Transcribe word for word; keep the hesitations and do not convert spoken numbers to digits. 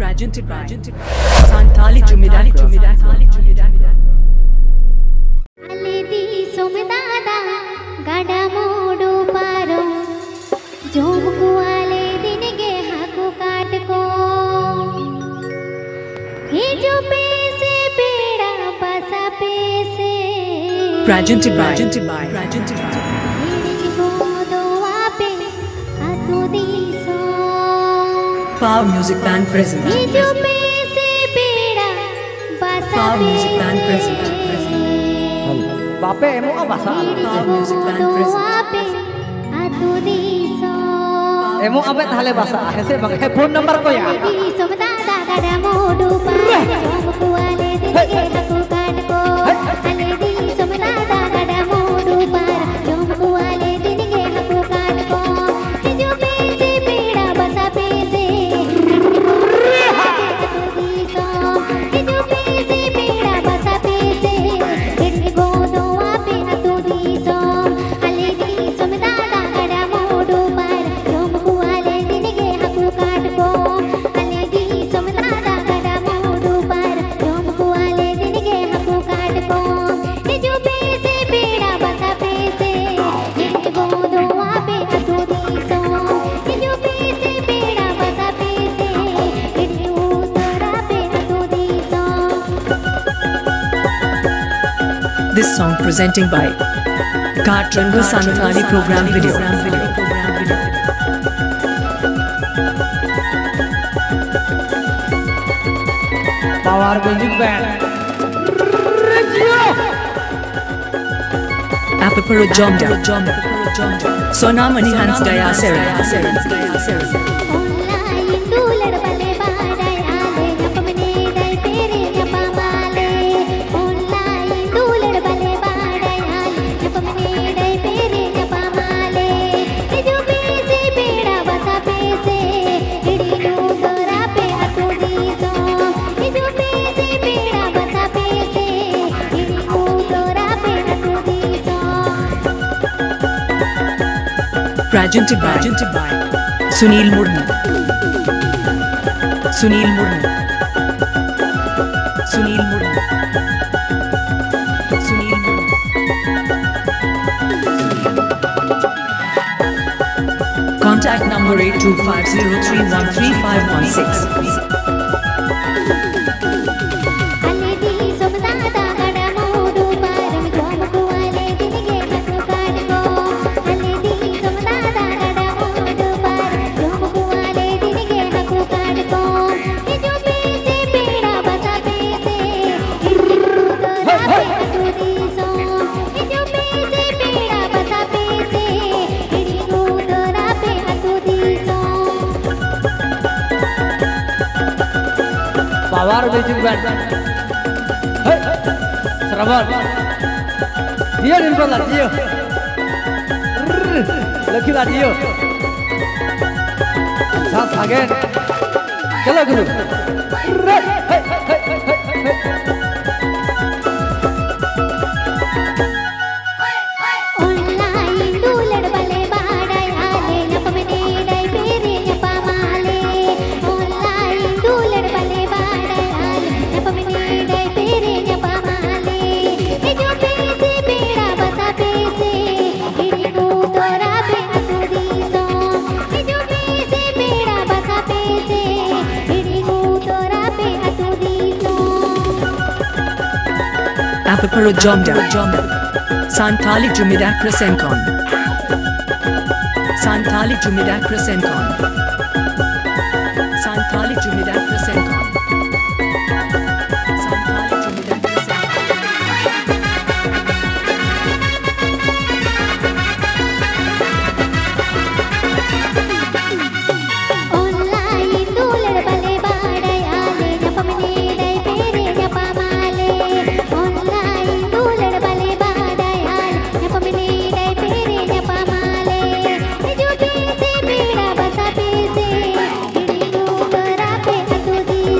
Praganti Bai, Santali Jumid Akhra. Ale Disom Dada, Gada Modu Paro, Job Ku Ale Din Ge Haku Kaat Ko, Ye Jo Paise Beda Pasa Paise. Praganti Bai, Praganti Bai. Power Music Band present. Power Music Band present. Bape emo abasa. Power Music Band present. Emo abe thale basa. Aise bang. Hey phone number ko ya. This song presenting by Khatranga Santali program video. Power Music Band. Apaparo Jomda. Sonamani Hansda ya Seri. Praganti Bai, Sunil Murmu, Sunil Murmu, Sunil Murmu, Sunil Murmu. Contact number eight two five zero three one three five one six. Power Music Band. Hey, Serabar. Dia nimpa lah dia. Lagi lah dia. Saat agen. Jalan dulu. Hey, hey, hey, hey, hey. Apaparo Jomda, Santali Jumid Akhra Senkon, Santali Jumid Akhra Senkon, Santali Jumid Akhra Senkon, Santali Jumid Akhra Senkon. Online dulad bale badai ale napamne dai pere napamale. Thank you.